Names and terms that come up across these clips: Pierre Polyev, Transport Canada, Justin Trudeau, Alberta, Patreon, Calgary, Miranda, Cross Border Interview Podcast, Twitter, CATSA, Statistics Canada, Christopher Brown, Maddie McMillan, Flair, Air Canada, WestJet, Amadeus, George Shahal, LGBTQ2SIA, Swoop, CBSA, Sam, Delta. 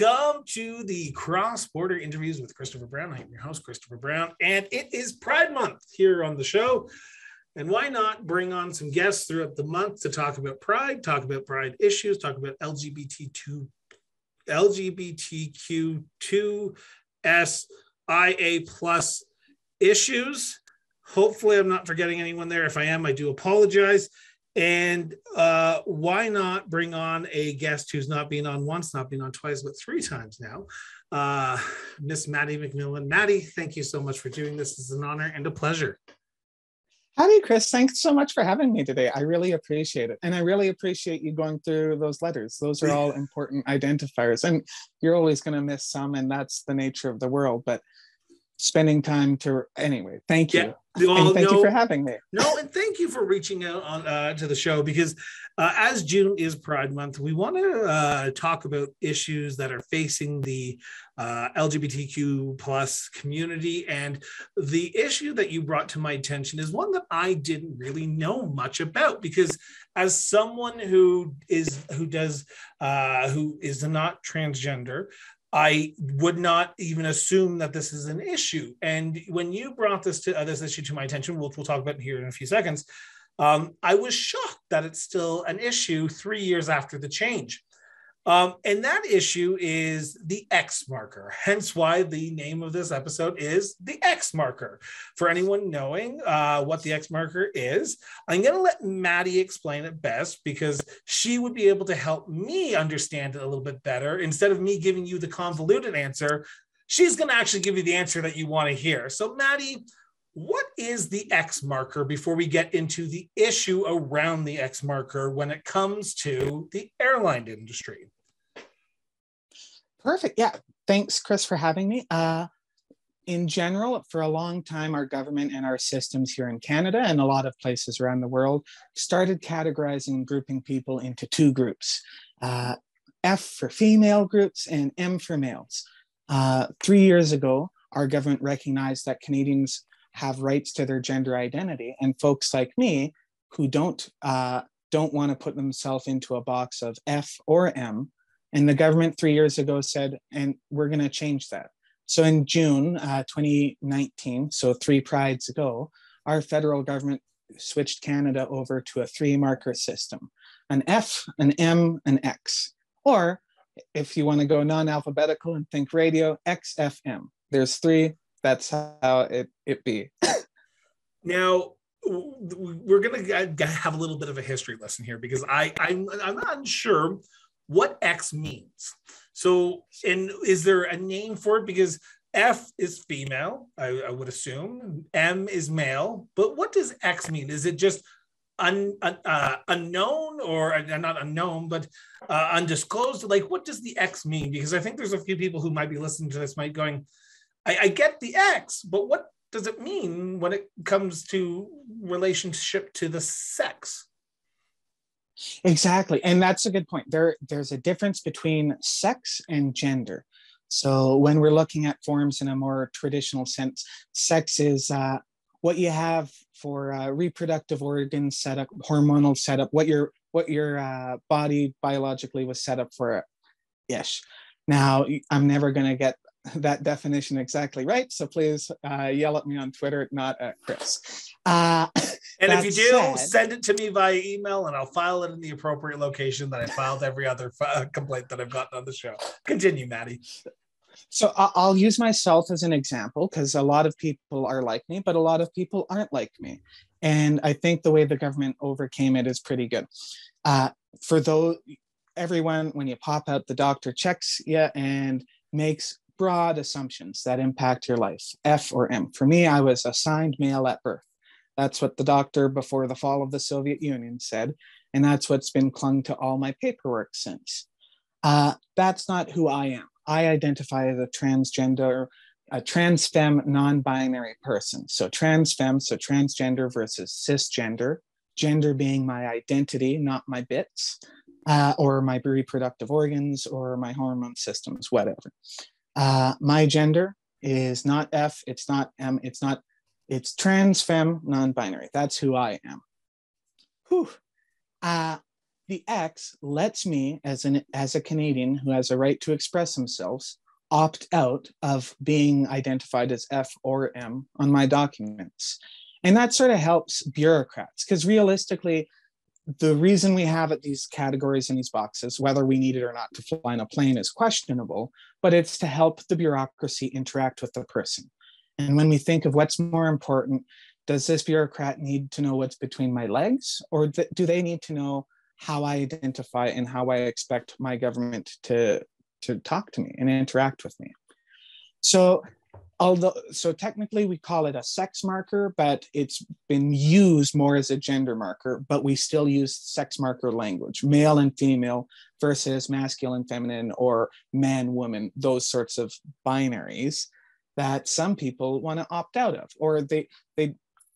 Welcome to the Cross Border Interviews with Christopher Brown. I'm your host, Christopher Brown, and it is Pride Month here on the show. And why not bring on some guests throughout the month to talk about Pride issues, talk about LGBTQ2SIA plus issues. Hopefully I'm not forgetting anyone there. If I am, I do apologize. And why not bring on a guest who's not been on once, not been on twice, but three times now, Miss Maddie McMillan. Maddie, thank you so much for doing this. It's an honor and a pleasure. Howdy, Chris. Thanks so much for having me today. I really appreciate it. And I really appreciate you going through those letters. Those are all important identifiers. And you're always going to miss some, and that's the nature of the world. But spending time to, anyway, thank you. Yeah. Well, and thank you for having me. No, and thank you for reaching out on to the show, because as June is Pride Month, we want to talk about issues that are facing the LGBTQ plus community. And the issue that you brought to my attention is one that I didn't really know much about, because as someone who is not transgender, I would not even assume that this is an issue. And when you brought this issue to my attention, which we'll talk about here in a few seconds, I was shocked that it's still an issue 3 years after the change. And that issue is the X marker, hence why the name of this episode is the X marker. For anyone knowing what the X marker is, I'm going to let Maddie explain it best, because she would be able to help me understand it a little bit better. Instead of me giving you the convoluted answer, she's going to actually give you the answer that you want to hear. So Maddie, what is the X marker before we get into the issue around the X marker when it comes to the airline industry? Perfect. Yeah. Thanks, Chris, for having me. In general, for a long time, our government and our systems here in Canada and a lot of places around the world started categorizing and grouping people into two groups, F for female groups and M for males. 3 years ago, our government recognized that Canadians have rights to their gender identity, and folks like me who don't want to put themselves into a box of F or M. And the government 3 years ago said, and we're going to change that. So in June 2019, so three prides ago, our federal government switched Canada over to a three marker system, an F, an M, an X. Or if you want to go non-alphabetical and think radio, X, F, M. There's three, that's how it be. Now, we're going to have a little bit of a history lesson here, because I'm not sure what X means. So, and is there a name for it? Because F is female, I would assume. M is male. But what does X mean? Is it just unknown, or not unknown, but undisclosed? Like, what does the X mean? Because I think there's a few people who might be listening to this might going, I get the X, but what does it mean when it comes to relationship to the sex? Exactly. And that's a good point. There's a difference between sex and gender. So when we're looking at forms in a more traditional sense, sex is what you have for reproductive organ setup, hormonal setup, what your body biologically was set up for. Yes. Now, I'm never going to get that definition exactly right, so please yell at me on Twitter, not at Chris. And if you do, send it to me via email, and I'll file it in the appropriate location that I filed every other complaint that I've gotten on the show. Continue, Maddie. So I'll use myself as an example, because a lot of people are like me, but a lot of people aren't like me. And I think the way the government overcame it is pretty good. For those, everyone, when you pop out, the doctor checks you and makes broad assumptions that impact your life, F or M. For me, I was assigned male at birth. That's what the doctor before the fall of the Soviet Union said, and that's what's been clung to all my paperwork since. That's not who I am. I identify as a transgender, a trans femme, non-binary person. So trans femme, so transgender versus cisgender, gender being my identity, not my bits, or my reproductive organs, or my hormone systems, whatever. My gender is not F, it's not M, it's trans femme, non-binary. That's who I am. Whew. the X lets me, as a Canadian who has a right to express themselves, opt out of being identified as F or M on my documents. And that sort of helps bureaucrats, because realistically, the reason we have these categories in these boxes, whether we need it or not to fly on a plane is questionable, but it's to help the bureaucracy interact with the person. And when we think of what's more important, does this bureaucrat need to know what's between my legs, or do they need to know how I identify and how I expect my government to talk to me and interact with me? So technically we call it a sex marker, but it's been used more as a gender marker, but we still use sex marker language, male and female versus masculine, feminine, or man, woman, those sorts of binaries that some people want to opt out of, or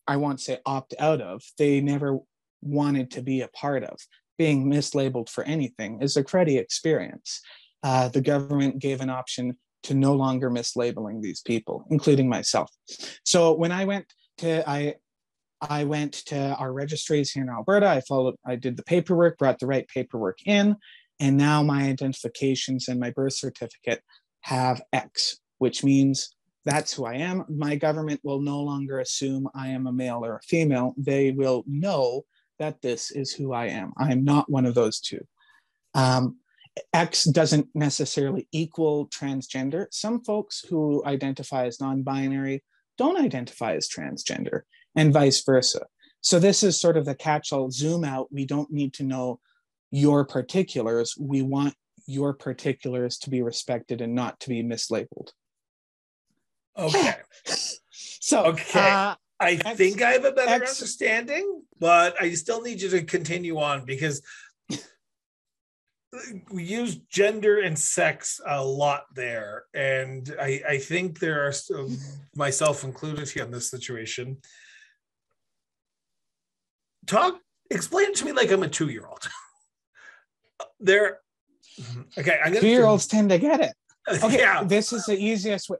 I won't say opt out of, they never wanted to be a part of. Being mislabeled for anything is a cruddy experience. The government gave an option to no longer mislabeling these people, including myself. So when I went to I went to our registries here in Alberta, I did the paperwork, brought the right paperwork in, and now my identifications and my birth certificate have X, which means that's who I am. My government will no longer assume I am a male or a female. They will know that this is who I am. I am not one of those two. X doesn't necessarily equal transgender. Some folks who identify as non-binary don't identify as transgender, and vice versa. So this is sort of the catch-all, zoom out. We don't need to know your particulars. We want your particulars to be respected and not to be mislabeled. Okay. I think I have a better understanding, but I still need you to continue on, because we use gender and sex a lot there. And I think there are, myself included here in this situation, explain it to me like I'm a 2-year-old. Okay. 2-year-olds tend to get it. Okay, yeah. This is the easiest way.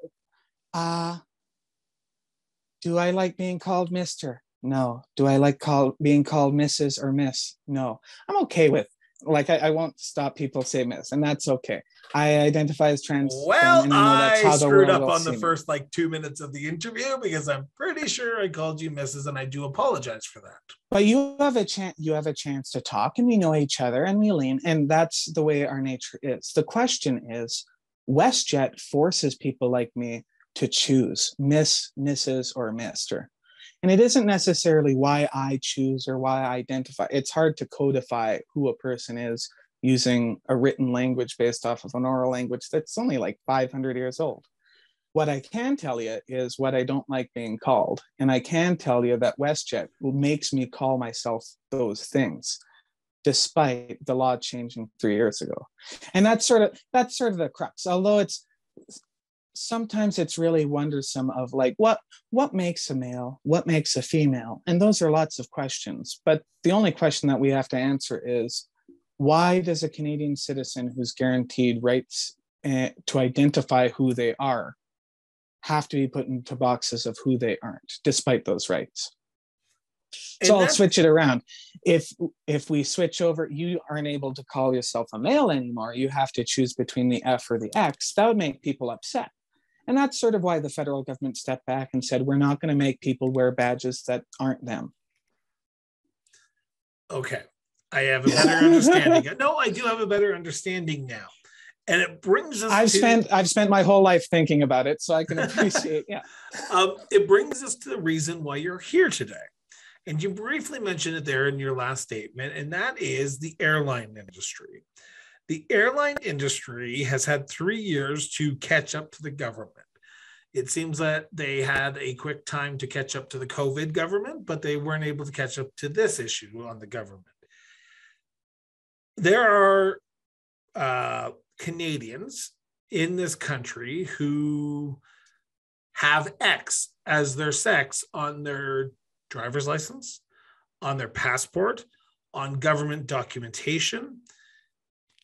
Do I like being called Mr.? No. Do I like being called Mrs. or Miss? No. I'm okay with, like, I won't stop people say Miss, and that's okay. I identify as trans. Well, and I screwed up on the first, like, 2 minutes of the interview, because I'm pretty sure I called you Mrs., and I do apologize for that. But you have a chance. You have a chance to talk, and we know each other, and we lean, and that's the way our nature is. The question is, WestJet forces people like me to choose Miss, Mrs., or Mr. And it isn't necessarily why I choose or why I identify. It's hard to codify who a person is using a written language based off of an oral language that's only like 500 years old. What I can tell you is what I don't like being called. And I can tell you that WestJet makes me call myself those things, despite the law changing 3 years ago. And that's sort of the crux, although sometimes it's really wondersome of, like, what makes a male, what makes a female? And those are lots of questions, but the only question that we have to answer is, why does a Canadian citizen who's guaranteed rights to identify who they are have to be put into boxes of who they aren't, despite those rights? So I'll switch it around. If we switch over, you aren't able to call yourself a male anymore. You have to choose between the F or the X. That would make people upset. And that's sort of why the federal government stepped back and said, we're not going to make people wear badges that aren't them. Okay. I have a better understanding. No, I do have a better understanding now. And it brings us I've spent my whole life thinking about it, so I can appreciate, yeah. It brings us to the reason why you're here today. And you briefly mentioned it there in your last statement, and that is the airline industry. The airline industry has had 3 years to catch up to the government. It seems that they had a quick time to catch up to the COVID government, but they weren't able to catch up to this issue on the government. There are Canadians in this country who have X as their sex on their driver's license, on their passport, on government documentation.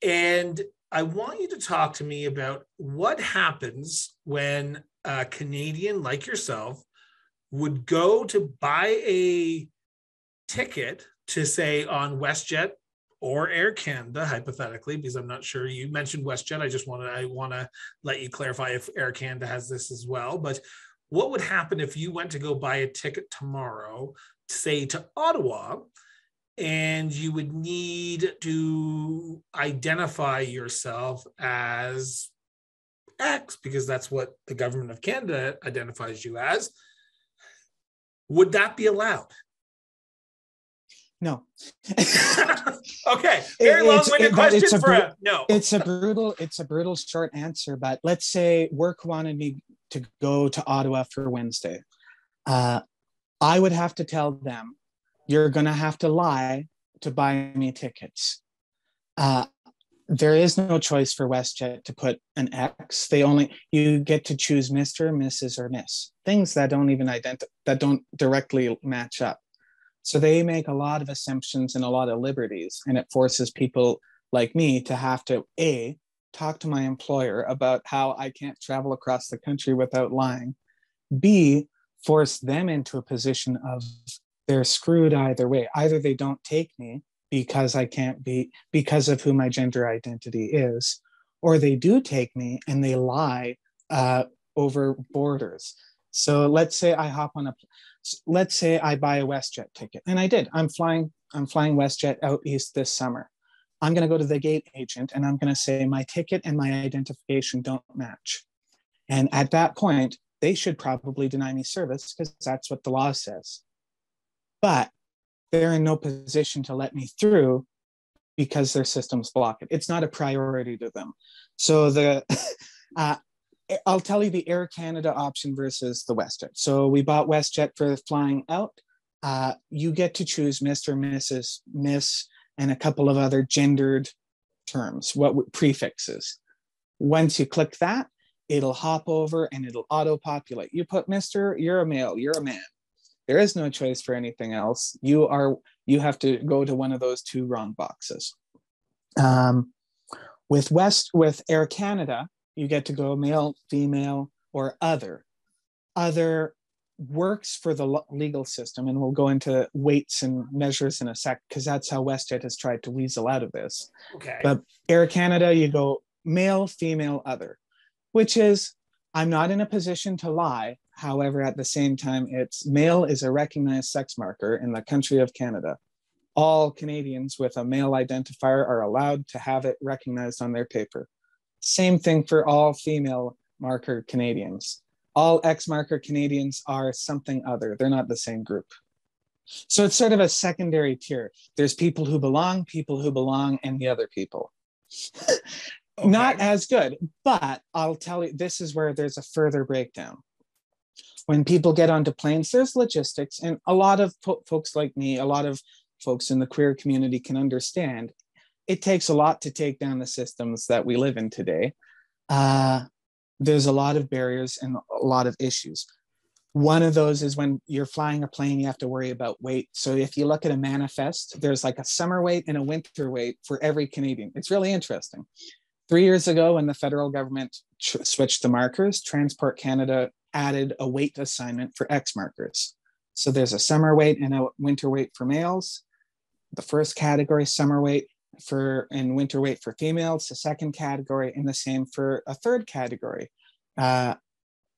And I want you to talk to me about what happens when a Canadian like yourself would go to buy a ticket to, say, on WestJet or Air Canada, hypothetically, because I'm not sure, you mentioned WestJet. I want to let you clarify if Air Canada has this as well. But what would happen if you went to go buy a ticket tomorrow, say to Ottawa, and you would need to identify yourself as X, because that's what the government of Canada identifies you as? Would that be allowed? No. Okay. Very long-winded question for a no. It's a brutal short answer, but let's say work wanted me to go to Ottawa for Wednesday. I would have to tell them, you're going to have to lie to buy me tickets. There is no choice for WestJet to put an X. You get to choose Mr., Mrs., or Miss. Things that don't directly match up. So they make a lot of assumptions and a lot of liberties, and it forces people like me to have to A, talk to my employer about how I can't travel across the country without lying. B, force them into a position of they're screwed either way. Either they don't take me because I can't be, because of who my gender identity is, or they do take me and they lie over borders. So let's say I buy a WestJet ticket, and I did. I'm flying WestJet out east this summer. I'm going to go to the gate agent and I'm going to say my ticket and my identification don't match. And at that point, they should probably deny me service because that's what the law says. But they're in no position to let me through because their systems block it. It's not a priority to them. So I'll tell you the Air Canada option versus the WestJet. So we bought WestJet for flying out. You get to choose Mr., Mrs., Miss, and a couple of other gendered terms, prefixes. Once you click that, it'll hop over and it'll auto-populate. You put Mr., you're a male, you're a man. There is no choice for anything else. You have to go to one of those two wrong boxes. With Air Canada, you get to go male, female, or other. Other works for the legal system, and we'll go into weights and measures in a sec, because that's how WestJet has tried to weasel out of this. Okay. But Air Canada, you go male, female, other, which is, I'm not in a position to lie. However, at the same time, it's male is a recognized sex marker in the country of Canada. All Canadians with a male identifier are allowed to have it recognized on their paper. Same thing for all female marker Canadians. All X marker Canadians are something other. They're not the same group. So it's sort of a secondary tier. There's people who belong, and the other people. Okay. Not as good, but I'll tell you, this is where there's a further breakdown. When people get onto planes, there's logistics, and a lot of folks like me, a lot of folks in the queer community can understand. It takes a lot to take down the systems that we live in today. There's a lot of barriers and a lot of issues. One of those is when you're flying a plane, you have to worry about weight. So if you look at a manifest, there's like a summer weight and a winter weight for every Canadian. It's really interesting. 3 years ago, when the federal government switched the markers, Transport Canada added a weight assignment for X markers. So there's a summer weight and a winter weight for males. The first category, summer weight, and winter weight for females, the second category, and the same for a third category,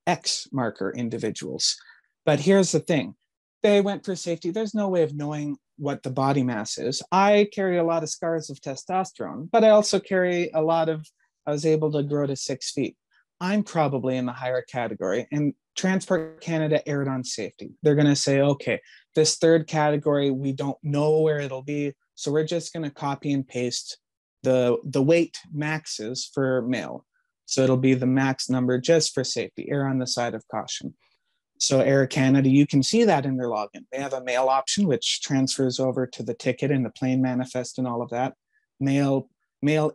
X marker individuals. But here's the thing. They went for safety. There's no way of knowing what the body mass is. I carry a lot of scars of testosterone, but I also carry I was able to grow to 6 feet. I'm probably in the higher category, and Transport Canada erred on safety. They're going to say, okay, this third category, we don't know where it'll be, so we're just going to copy and paste the weight maxes for male. So it'll be the max number just for safety, err on the side of caution. So Air Canada, you can see that in their login. They have a male option, which transfers over to the ticket and the plane manifest and all of that. Male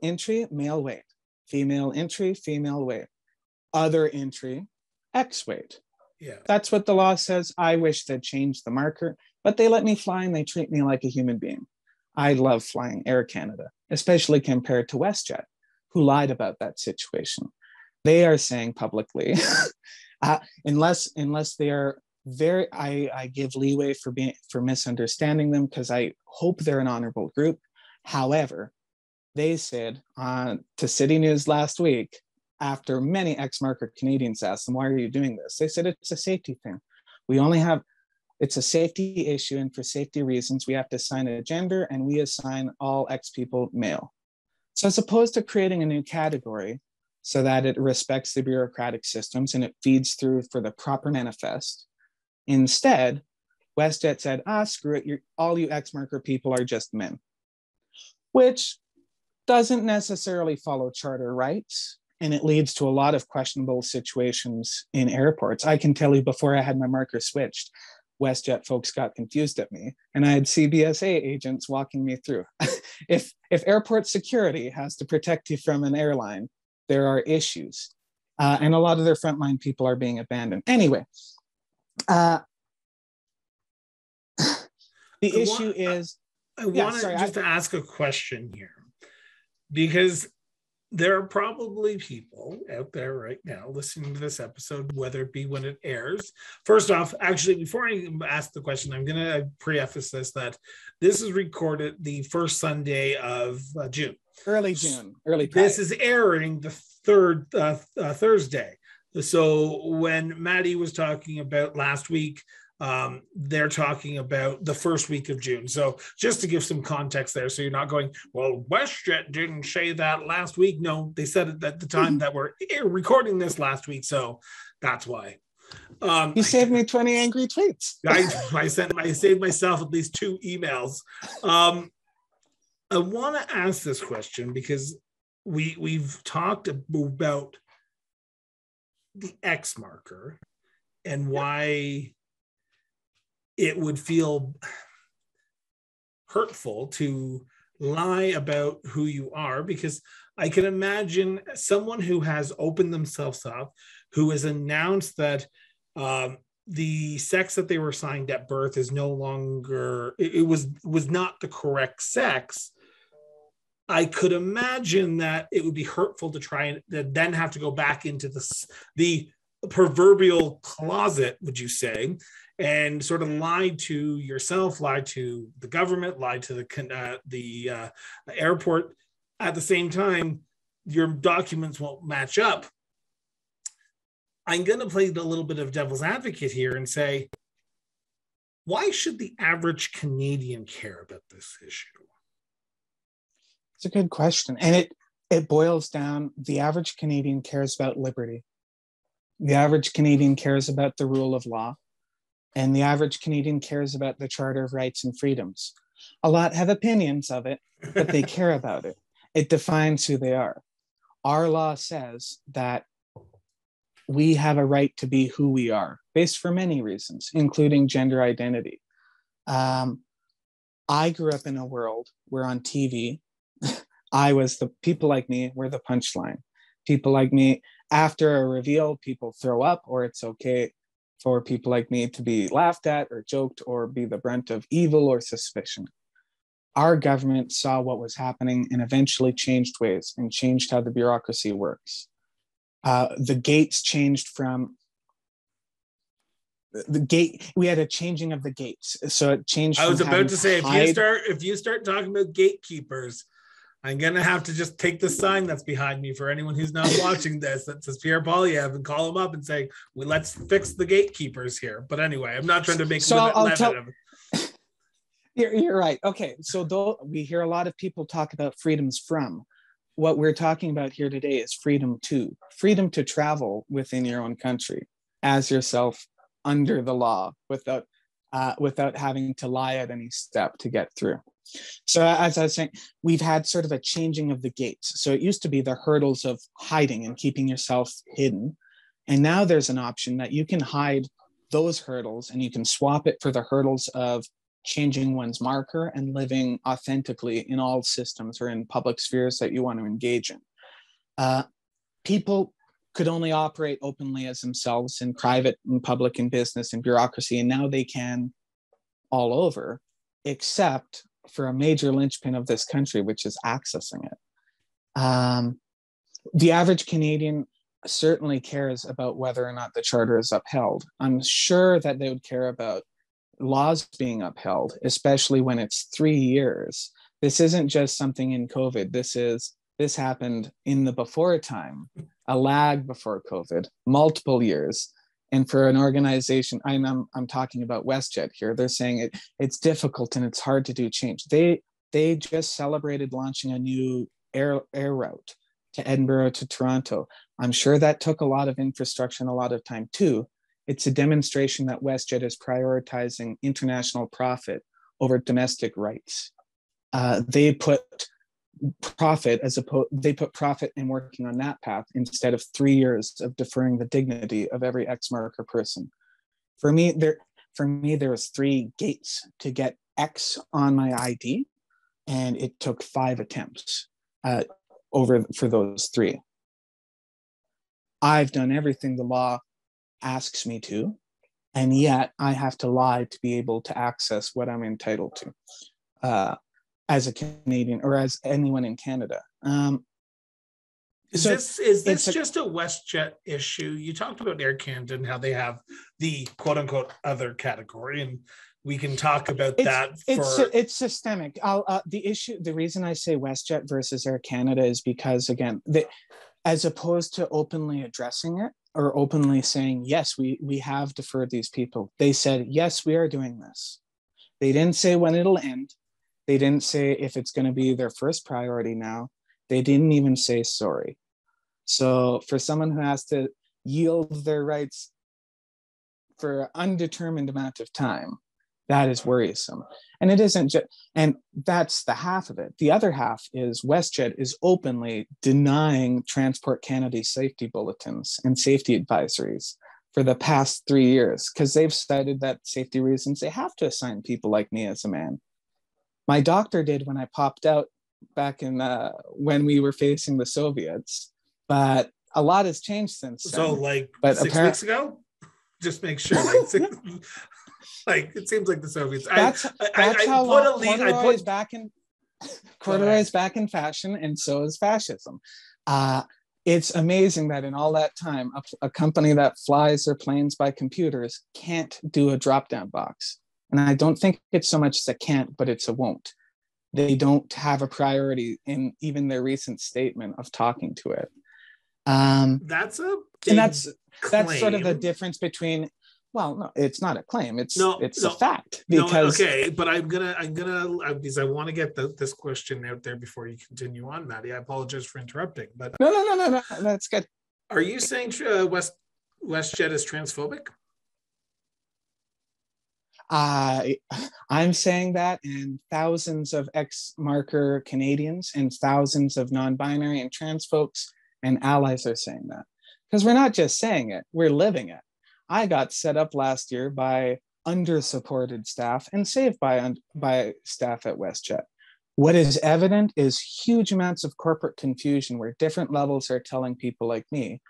entry, male weight. Female entry, female weight. Other entry, X weight. Yeah. That's what the law says. I wish they'd change the marker, but they let me fly and they treat me like a human being. I love flying Air Canada, especially compared to WestJet, who lied about that situation. They are saying publicly, unless they are very, I give leeway for misunderstanding them, because I hope they're an honorable group. However, they said to City News last week, after many ex-market Canadians asked them, why are you doing this? They said, it's a safety thing. We only have, it's a safety issue, and for safety reasons, we have to assign a gender, and we assign all ex-people male. So as opposed to creating a new category so that it respects the bureaucratic systems and it feeds through for the proper manifest, instead, WestJet said, screw it, all you ex-marker people are just men, which doesn't necessarily follow charter rights, and it leads to a lot of questionable situations in airports. I can tell you, before I had my marker switched, WestJet folks got confused at me, and I had CBSA agents walking me through. If airport security has to protect you from an airline, there are issues, and a lot of their frontline people are being abandoned. Anyway, I wanted to ask a question here, because there are probably people out there right now listening to this episode, whether it be when it airs. First off, actually, before I ask the question, I'm going to preface this, that this is recorded the first Sunday of June. Early June. Early. This is airing the third Thursday. So when Maddie was talking about last week, they're talking about the first week of June. So just to give some context there, so you're not going, well, WestJet didn't say that last week. No, they said it at the time that we're recording this last week. So that's why. You saved me 20 angry tweets. I saved myself at least 2 emails. I want to ask this question because we've talked about the X marker and why it would feel hurtful to lie about who you are, because I can imagine someone who has opened themselves up, who has announced that the sex that they were assigned at birth is no longer, it was not the correct sex. I could imagine that it would be hurtful to try and then have to go back into the proverbial closet, would you say, and sort of lied to yourself, lied to the government, lied to the airport. At the same time, your documents won't match up. I'm going to play the little bit of devil's advocate here and say, why should the average Canadian care about this issue? It's a good question. And it boils down, the average Canadian cares about liberty. The average Canadian cares about the rule of law. And the average Canadian cares about the Charter of Rights and Freedoms. A lot have opinions of it, but they care about it. It defines who they are. Our law says that we have a right to be who we are, based for many reasons, including gender identity. I grew up in a world where on TV, people like me were the punchline. People like me, after a reveal, people throw up, or it's okay for people like me to be laughed at or joked or be the brunt of evil or suspicion. Our government saw what was happening and eventually changed ways and changed how the bureaucracy works. The gates changed from the gate. We had a changing of the gates. So it changed. I was about to say, if you start talking about gatekeepers, I'm going to have to just take the sign that's behind me for anyone who's not watching this that says Pierre Polyev and call him up and say, well, let's fix the gatekeepers here. But anyway, I'm not trying to make You're right. Okay. So though we hear a lot of people talk about freedoms from, what we're talking about here today is freedom to travel within your own country as yourself under the law without having to lie at any step to get through. So as I was saying, we've had sort of a changing of the gates. So it used to be the hurdles of hiding and keeping yourself hidden. And now there's an option that you can hide those hurdles and you can swap it for the hurdles of changing one's marker and living authentically in all systems or in public spheres that you want to engage in. People could only operate openly as themselves in private and public and business and bureaucracy. And now they can all over, except for a major linchpin of this country, which is accessing it. The average Canadian certainly cares about whether or not the Charter is upheld. I'm sure that they would care about laws being upheld, especially when it's 3 years This isn't just something in COVID. This happened in the before time, a lag before COVID, multiple years. And for an organization, I'm talking about WestJet here. They're saying it's difficult and it's hard to do change. They just celebrated launching a new air route to Edinburgh to Toronto. I'm sure that took a lot of infrastructure and a lot of time too. It's a demonstration that WestJet is prioritizing international profit over domestic rights. They put profit in working on that path instead of 3 years of deferring the dignity of every ex-marker person. For me, there was 3 gates to get X on my ID, and it took 5 attempts for those 3. I've done everything the law asks me to, and yet I have to lie to be able to access what I'm entitled to. As a Canadian or as anyone in Canada. Is this just a WestJet issue? You talked about Air Canada and how they have the quote unquote other category, and we can talk about that. It's systemic. The reason I say WestJet versus Air Canada is because, again, as opposed to openly addressing it or openly saying, yes, we have deferred these people, they said, yes, we are doing this. They didn't say when it'll end. They didn't say if it's going to be their first priority now. They didn't even say sorry. So for someone who has to yield their rights for an undetermined amount of time, that is worrisome. And it isn't just, and that's the half of it. The other half is WestJet is openly denying Transport Canada's safety bulletins and safety advisories for the past 3 years, because they've cited that safety reasons they have to assign people like me as a man. My doctor did when I popped out back in when we were facing the Soviets, but a lot has changed since then. So like 6 weeks ago? Just make sure. Like, it seems like the Soviets. Corduroy's back in fashion, and so is fascism. It's amazing that in all that time, a company that flies their planes by computers can't do a drop-down box. And I don't think it's so much as a can't, but it's a won't. They don't have a priority in even their recent statement of talking to it. That's sort of the difference between. Well, no, it's not a claim. It's a fact. But I'm gonna because I want to get this question out there before you continue on, Maddie. I apologize for interrupting, but no, that's good. Are you saying WestJet is transphobic? I'm saying that, and thousands of ex-marker Canadians and thousands of non-binary and trans folks and allies are saying that, because we're not just saying it, we're living it. I got set up last year by under-supported staff and saved by staff at WestJet. What is evident is huge amounts of corporate confusion where different levels are telling people like me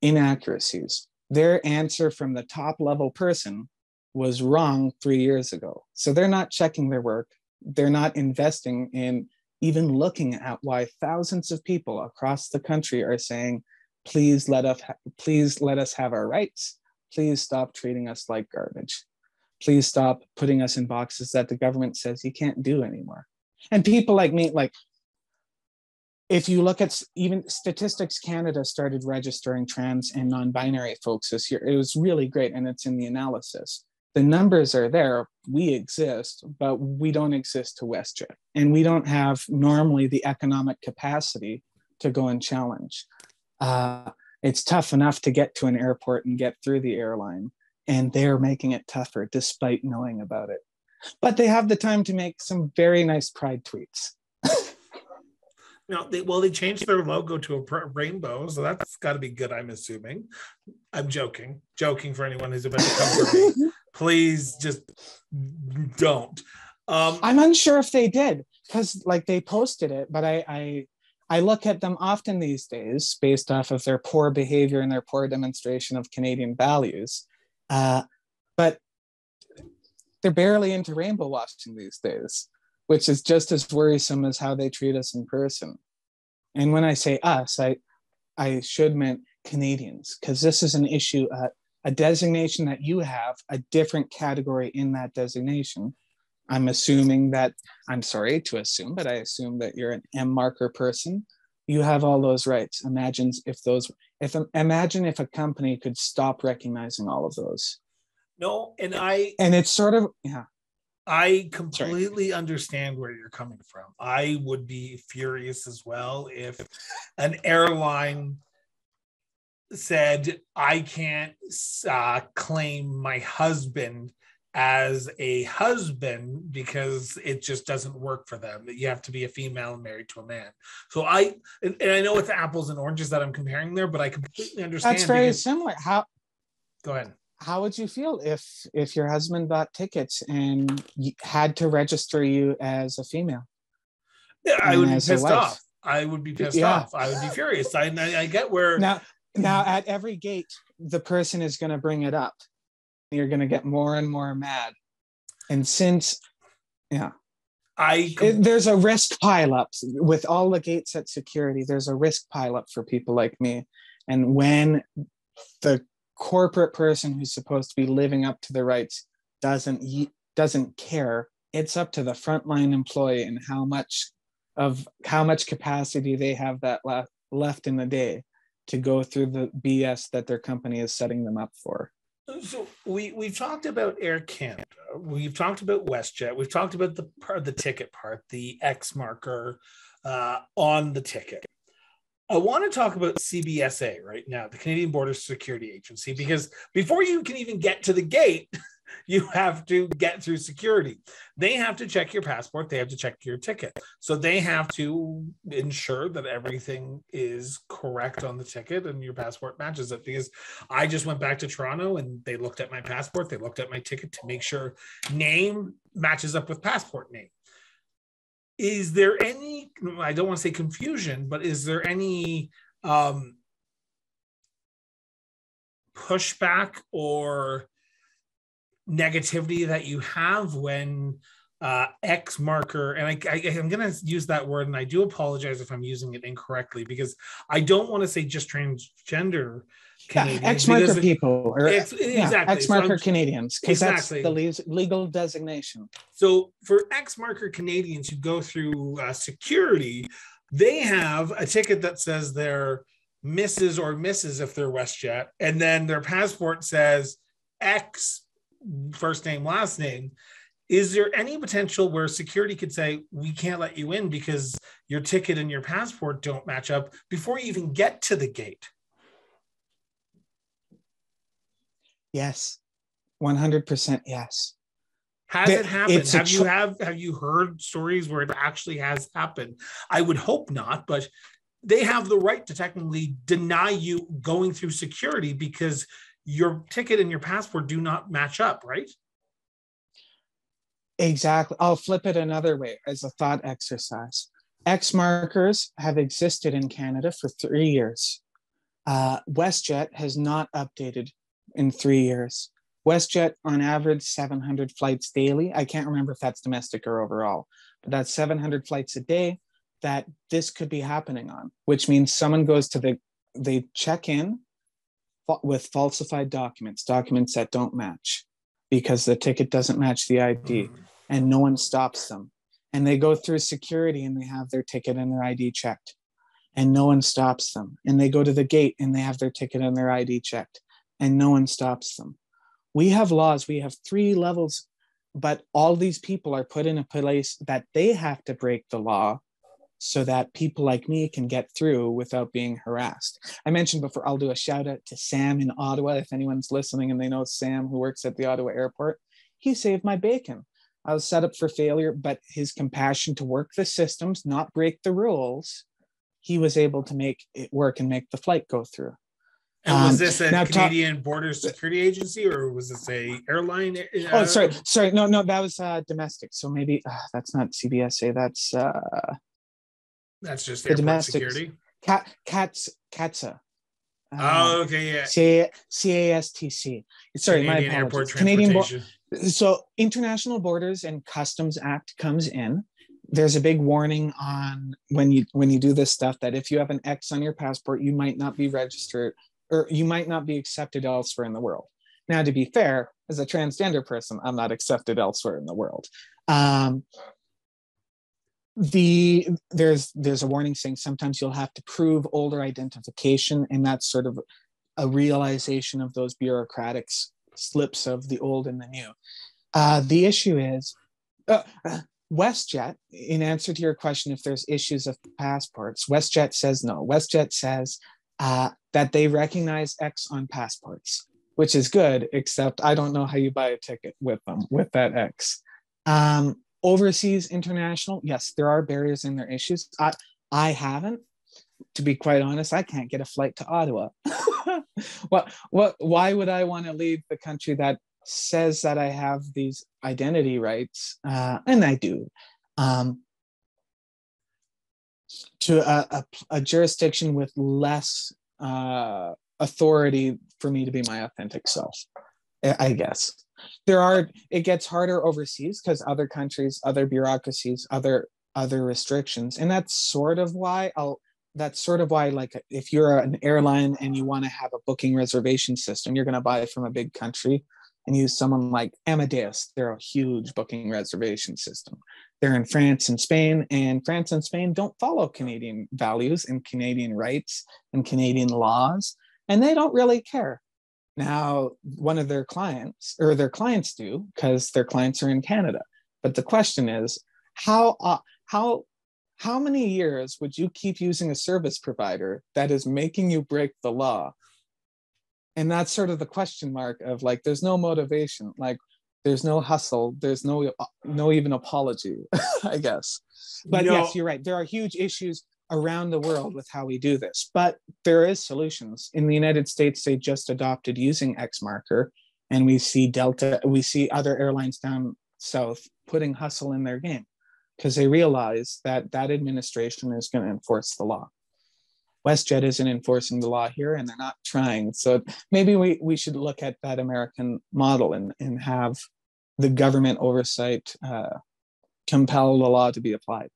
inaccuracies. Their answer from the top-level person was wrong 3 years ago. So they're not checking their work. They're not investing in even looking at why thousands of people across the country are saying, please let us have our rights. Please stop treating us like garbage. Please stop putting us in boxes that the government says you can't do anymore. And people like me, like, if you look at even Statistics Canada started registering trans and non-binary folks this year. It was really great, and it's in the analysis. The numbers are there, we exist, but we don't exist to WestJet. And we don't have normally the economic capacity to go and challenge. It's tough enough to get to an airport and get through the airline, and they're making it tougher despite knowing about it. But they have the time to make some very nice pride tweets. No, they changed their logo to a rainbow, so that's got to be good, I'm assuming. I'm joking. Joking for anyone who's about to come for me. Please just don't. I'm unsure if they did, because like they posted it, but I look at them often these days based off of their poor behavior and their poor demonstration of Canadian values. But they're barely into rainbow washing these days, which is just as worrisome as how they treat us in person. And when I say us, I should mean Canadians, because this is an issue, a designation that you have, a different category in that designation. I'm assuming that, I'm sorry to assume, but I assume that you're an M marker person. You have all those rights. Imagine if a company could stop recognizing all of those. No, and it's sort of, yeah. I completely understand where you're coming from. I would be furious as well if an airline said, I can't claim my husband as a husband because it just doesn't work for them. You have to be a female and married to a man. So and I know it's apples and oranges that I'm comparing there, but I completely understand. That's very similar. Go ahead. How would you feel if your husband bought tickets and had to register you as a female? Yeah, I would be pissed off. I would be pissed off. I would be furious. I get where... Now at every gate, the person is going to bring it up. You're going to get more and more mad. And since, there's a risk pileup. With all the gates at security, there's a risk pileup for people like me. And when the corporate person who's supposed to be living up to the rights doesn't care, it's up to the frontline employee and how much capacity they have that left in the day to go through the BS that their company is setting them up for. So we've talked about Air Canada, we've talked about WestJet, we've talked about the ticket part, the X marker on the ticket. I want to talk about CBSA right now, the Canadian Border Security Agency, because before you can even get to the gate, you have to get through security. They have to check your passport. They have to check your ticket. So they have to ensure that everything is correct on the ticket and your passport matches it. Because I just went back to Toronto and they looked at my passport. They looked at my ticket to make sure name matches up with passport name. Is there any, I don't want to say confusion, but is there any pushback or negativity that you have when X marker, and I'm going to use that word, and I do apologize if I'm using it incorrectly, because I don't want to say just transgender Canadians. X marker people. Exactly. X marker Canadians, because exactly. That's the legal designation. So for X marker Canadians who go through security, they have a ticket that says they're Mrs. or Mrs. if they're WestJet, and then their passport says X, first name, last name. Is there any potential where security could say, we can't let you in because your ticket and your passport don't match up before you even get to the gate? Yes, 100% yes. Has it happened? Have you heard stories where it actually has happened? I would hope not, but they have the right to technically deny you going through security because your ticket and your passport do not match up, right? Exactly. I'll flip it another way as a thought exercise. X markers have existed in Canada for 3 years. WestJet has not updated in 3 years. WestJet, on average, 700 flights daily. I can't remember if that's domestic or overall, but that's 700 flights a day that this could be happening on, which means someone goes to they check in with falsified documents that don't match, because the ticket doesn't match the ID and no one stops them. And they go through security and they have their ticket and their ID checked and no one stops them. And they go to the gate and they have their ticket and their ID checked and no one stops them. We have laws, we have 3 levels, but all these people are put in a place that they have to break the law so that people like me can get through without being harassed. I mentioned before, I'll do a shout out to Sam in Ottawa. If anyone's listening and they know Sam, who works at the Ottawa airport, he saved my bacon. I was set up for failure, but his compassion to work the systems, not break the rules, he was able to make it work and make the flight go through. And was this a Canadian Border Security Agency, or was this a airline? Oh, sorry. No, that was domestic. So maybe that's not CBSA. That's just the domestic security. CATSA. Okay, yeah. CASTC. Sorry, my apologies. Canadian Airport Transportation. So International Borders and Customs Act comes in. There's a big warning on when you do this stuff that if you have an X on your passport, you might not be registered or you might not be accepted elsewhere in the world. Now, to be fair, as a transgender person, I'm not accepted elsewhere in the world. There's a warning saying sometimes you'll have to prove older identification, and that's sort of a realization of those bureaucratic slips of the old and the new. The issue is, WestJet, in answer to your question, if there's issues of passports, WestJet says no. WestJet says that they recognize X on passports, which is good, except I don't know how you buy a ticket with them, with that X. Overseas international, yes, there are barriers and there are issues. I haven't, to be quite honest, I can't get a flight to Ottawa. Why would I want to leave the country that says that I have these identity rights, and I do, to a jurisdiction with less authority for me to be my authentic self, I guess. It gets harder overseas because other countries, other bureaucracies, other restrictions, and that's sort of why like if you're an airline and you want to have a booking reservation system, you're going to buy from a big country and use someone like Amadeus. They're a huge booking reservation system. They're in France and Spain, and France and Spain don't follow Canadian values and Canadian rights and Canadian laws, and they don't really care. Now, one of their clients, or their clients do, because their clients are in Canada. But the question is, how many years would you keep using a service provider that is making you break the law? And that's sort of the question mark of, like, there's no motivation, like there's no hustle, there's no even apology, I guess. But no. Yes, you're right. There are huge issues around the world with how we do this, but there is solutions. In the United States, they just adopted using X marker, and we see Delta, we see other airlines down south putting hustle in their game because they realize that that administration is going to enforce the law. WestJet isn't enforcing the law here, and they're not trying. So maybe we should look at that American model and have the government oversight compel the law to be applied.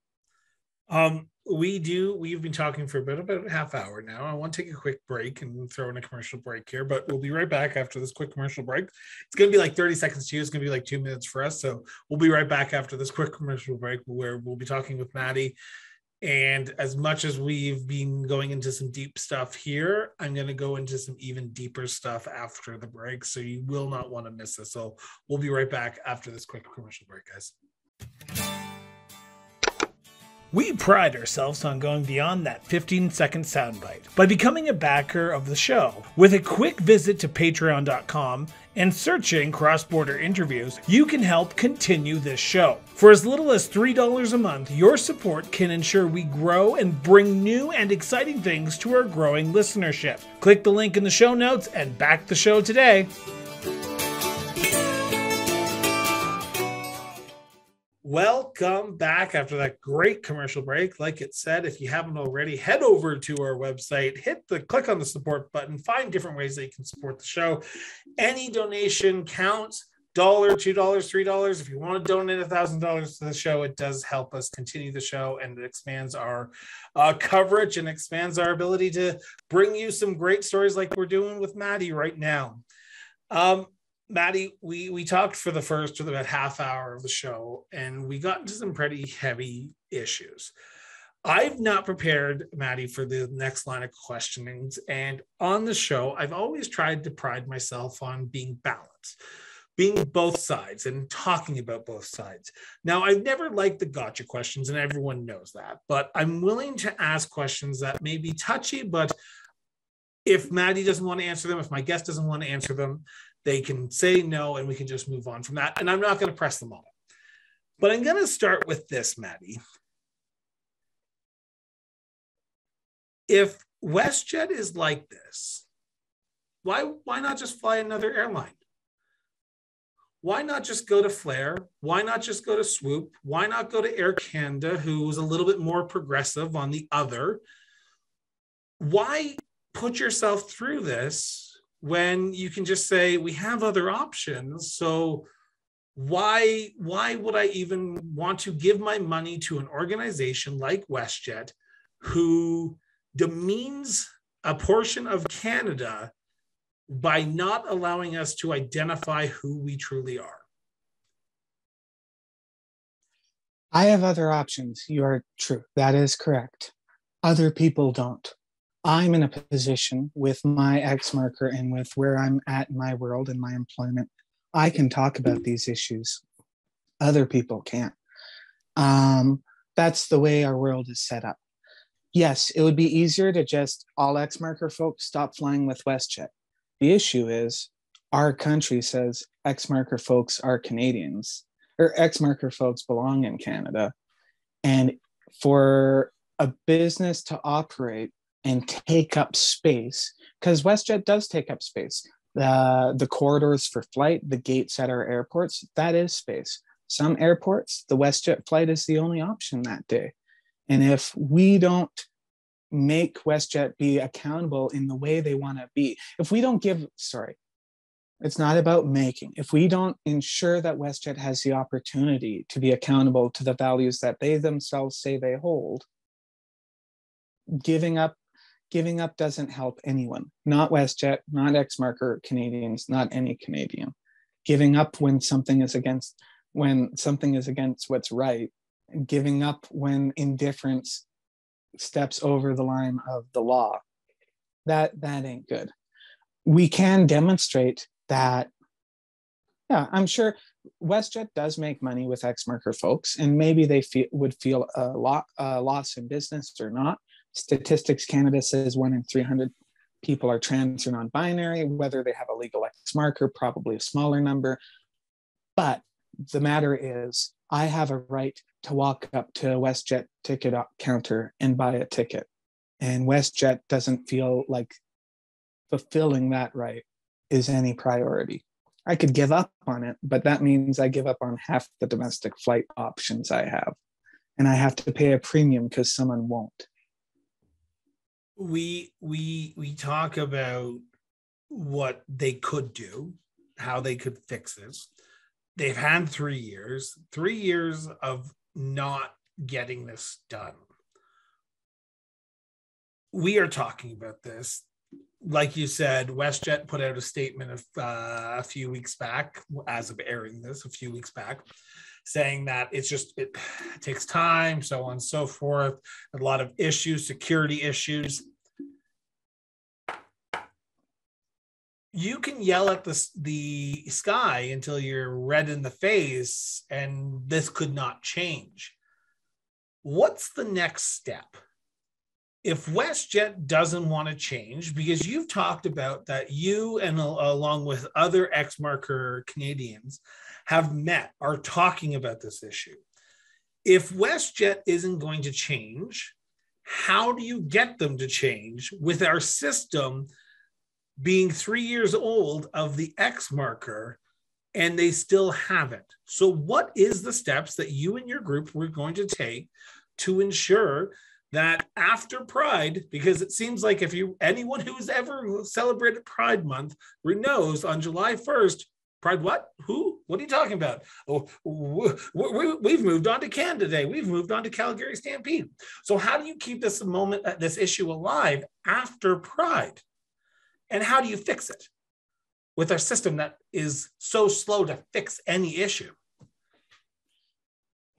We've been talking for about a half hour now. I want to take a quick break and throw in a commercial break here, but we'll be right back after this quick commercial break. It's going to be like 30 seconds to you. It's going to be like 2 minutes for us. So we'll be right back after this quick commercial break where we'll be talking with Maddie. And as much as we've been going into some deep stuff here, I'm going to go into some even deeper stuff after the break. So you will not want to miss this. So we'll be right back after this quick commercial break, guys. We pride ourselves on going beyond that 15-second soundbite by becoming a backer of the show. With a quick visit to patreon.com and searching Cross Border Interviews, you can help continue this show. For as little as $3 a month, your support can ensure we grow and bring new and exciting things to our growing listenership. Click the link in the show notes and back the show today. Welcome back after that great commercial break. Like it said, if you haven't already, head over to our website, click on the support button, find different ways that you can support the show. Any donation counts, $1, $2, $3. If you want to donate $1,000 to the show, it does help us continue the show, and it expands our coverage and expands our ability to bring you some great stories like we're doing with Maddie right now. Maddie, we talked for the first about half hour of the show, and we got into some pretty heavy issues. I've not prepared, Maddie, for the next line of questionings. And on the show, I've always tried to pride myself on being balanced, being both sides and talking about both sides. Now, I've never liked the gotcha questions, and everyone knows that, but I'm willing to ask questions that may be touchy, but if Maddie doesn't want to answer them, if my guest doesn't want to answer them, they can say no, and we can just move on from that. And I'm not going to press them all. But I'm going to start with this, Maddie. If WestJet is like this, why not just fly another airline? Why not just go to Flair? Why not just go to Swoop? Why not go to Air Canada, who was a little bit more progressive on the other? Why put yourself through this when you can just say, we have other options, so why would I even want to give my money to an organization like WestJet, who demeans a portion of Canada by not allowing us to identify who we truly are. I have other options. You are true. That is correct. Other people don't. I'm in a position with my X marker and with where I'm at in my world and my employment. I can talk about these issues. Other people can't. That's the way our world is set up. Yes, it would be easier to just all X marker folks stop flying with WestJet. The issue is our country says X marker folks are Canadians, or X marker folks belong in Canada. And for a business to operate and take up space, because WestJet does take up space, the corridors for flight, the gates at our airports, that is space. Some airports, the WestJet flight is the only option that day. And if we don't make WestJet be accountable in the way they want to be, if we don't give, sorry, it's not about making, if we don't ensure that WestJet has the opportunity to be accountable to the values that they themselves say they hold, giving up doesn't help anyone, not WestJet, not X marker Canadians, not any Canadian. Giving up when something is against what's right, giving up when indifference steps over the line of the law, that ain't good. We can demonstrate that. Yeah, I'm sure WestJet does make money with X marker folks, and maybe they would feel a loss in business or not. Statistics Canada says 1 in 300 people are trans or non-binary, whether they have a legal X marker, probably a smaller number. But the matter is, I have a right to walk up to a WestJet ticket counter and buy a ticket. And WestJet doesn't feel like fulfilling that right is any priority. I could give up on it, but that means I give up on half the domestic flight options I have. And I have to pay a premium because someone won't. We talk about what they could do, how they could fix this. They've had 3 years, 3 years of not getting this done. We are talking about this. Like you said, WestJet put out a statement a few weeks back, as of airing this, a few weeks back, saying that it takes time, so on and so forth, a lot of issues, security issues. You can yell at the sky until you're red in the face, and this could not change. What's the next step? If WestJet doesn't want to change, because you've talked about that, you and along with other X marker Canadians are talking about this issue. If WestJet isn't going to change, how do you get them to change with our system being 3 years old of the X marker, and they still haven't? So what is the steps that you and your group were going to take to ensure that after Pride, because it seems like anyone who's ever celebrated Pride Month knows on July 1st, Pride what? Who? What are you talking about? Oh, we've moved on to Canada Day. We've moved on to Calgary Stampede. So how do you keep this issue alive after Pride? And how do you fix it with our system that is so slow to fix any issue?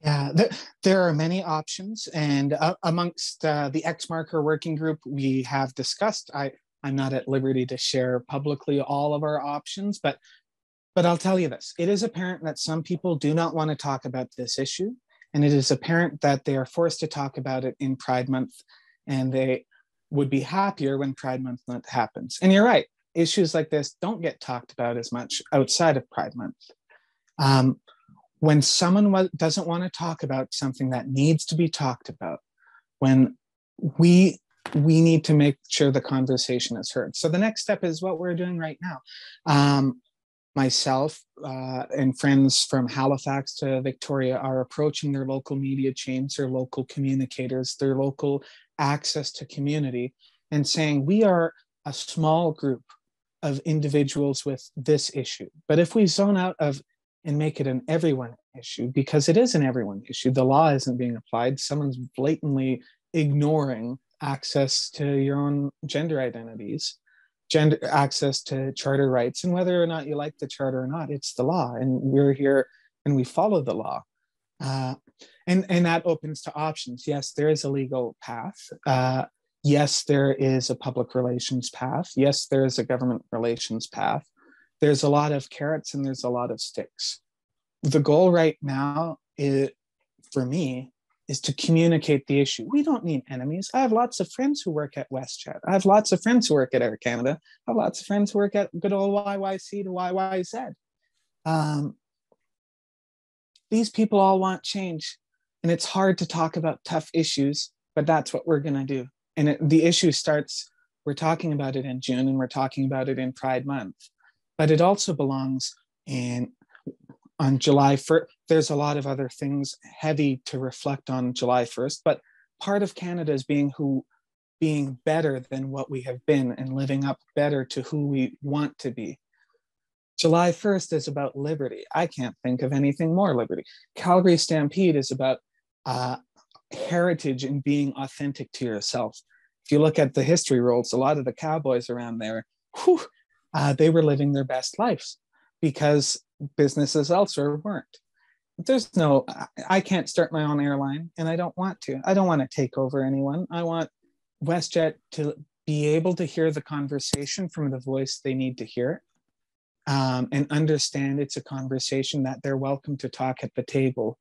Yeah, there are many options. And amongst the X marker working group, we have discussed, I'm not at liberty to share publicly all of our options, but I'll tell you this, it is apparent that some people do not want to talk about this issue. And it is apparent that they are forced to talk about it in Pride Month, and they would be happier when Pride Month happens. And you're right, issues like this don't get talked about as much outside of Pride Month. When someone doesn't want to talk about something that needs to be talked about, when we need to make sure the conversation is heard. So the next step is what we're doing right now. Myself and friends from Halifax to Victoria are approaching their local media chains, their local communicators, their local access to community, and saying, we are a small group of individuals with this issue. But if we zone out of and make it an everyone issue, because it is an everyone issue, the law isn't being applied, someone's blatantly ignoring access to your own gender identities, gender access to charter rights, and whether or not you like the charter or not, it's the law, and we're here and we follow the law. And that opens to options. Yes, there is a legal path. Yes, there is a public relations path. Yes, there is a government relations path. There's a lot of carrots and there's a lot of sticks. The goal right now, for me, is to communicate the issue. We don't need enemies. I have lots of friends who work at WestJet. I have lots of friends who work at Air Canada. I have lots of friends who work at good old YYC to YYZ. These people all want change, and it's hard to talk about tough issues, but that's what we're gonna do. And the issue starts, we're talking about it in June, and we're talking about it in Pride Month, but it also belongs on July 1st, there's a lot of other things heavy to reflect on July 1st, but part of Canada is being better than what we have been and living up better to who we want to be. July 1st is about liberty. I can't think of anything more liberty. Calgary Stampede is about heritage and being authentic to yourself. If you look at the history rolls, a lot of the cowboys around there, they were living their best lives because businesses elsewhere weren't. There's no, I can't start my own airline, and I don't want to. I don't want to take over anyone. I want WestJet to be able to hear the conversation from the voice they need to hear, and understand it's a conversation that they're welcome to talk at the table,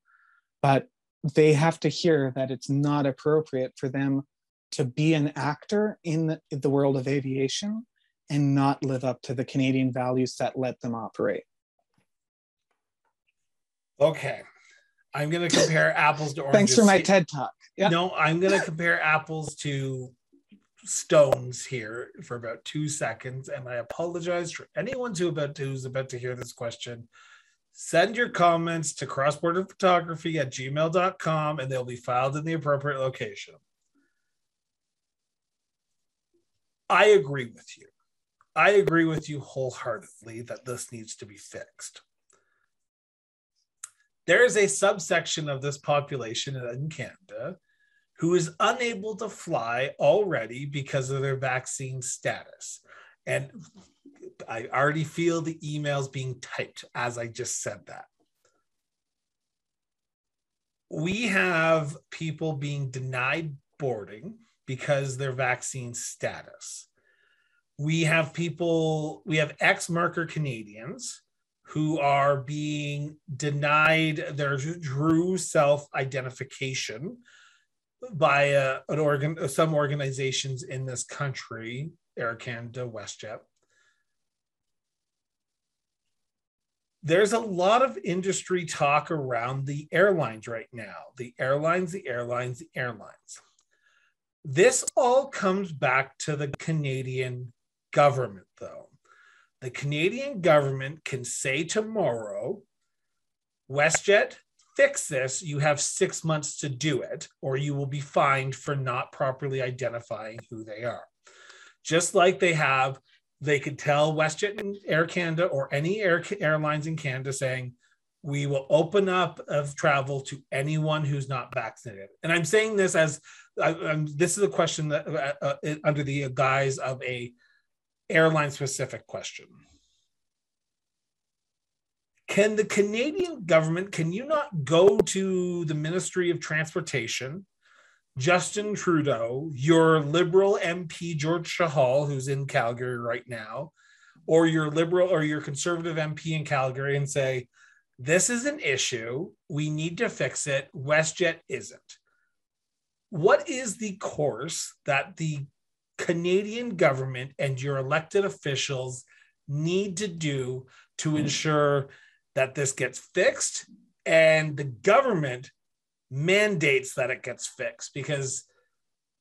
but they have to hear that it's not appropriate for them to be an actor in the world of aviation and not live up to the Canadian values that let them operate. Okay, I'm going to compare apples to oranges. Thanks for my TED Talk. Yeah. No, I'm going to compare apples to stones here for about 2 seconds. And I apologize for anyone who's about to hear this question. Send your comments to crossborderphotography@gmail.com and they'll be filed in the appropriate location. I agree with you. I agree with you wholeheartedly that this needs to be fixed. There is a subsection of this population in Canada who is unable to fly already because of their vaccine status. And I already feel the emails being typed as I just said that. We have people being denied boarding because of their vaccine status. We have ex-marker Canadians who are being denied their true self-identification by some organizations in this country, Air Canada, WestJet. There's a lot of industry talk around the airlines right now. The airlines. This all comes back to the Canadian government, though. The Canadian government can say tomorrow, WestJet, fix this. You have 6 months to do it, or you will be fined for not properly identifying who they are. Just like they could tell WestJet and Air Canada or any airlines in Canada saying, we will open up of travel to anyone who's not vaccinated. And I'm saying this as, this is a question that under the guise of a airline-specific question. Can the Canadian government, can you not go to the Ministry of Transportation, Justin Trudeau, your Liberal MP, George Shahal, who's in Calgary right now, or your Liberal or your Conservative MP in Calgary and say, this is an issue, we need to fix it, WestJet isn't. What is the course that the Canadian government and your elected officials need to do to ensure that this gets fixed and the government mandates that it gets fixed? Because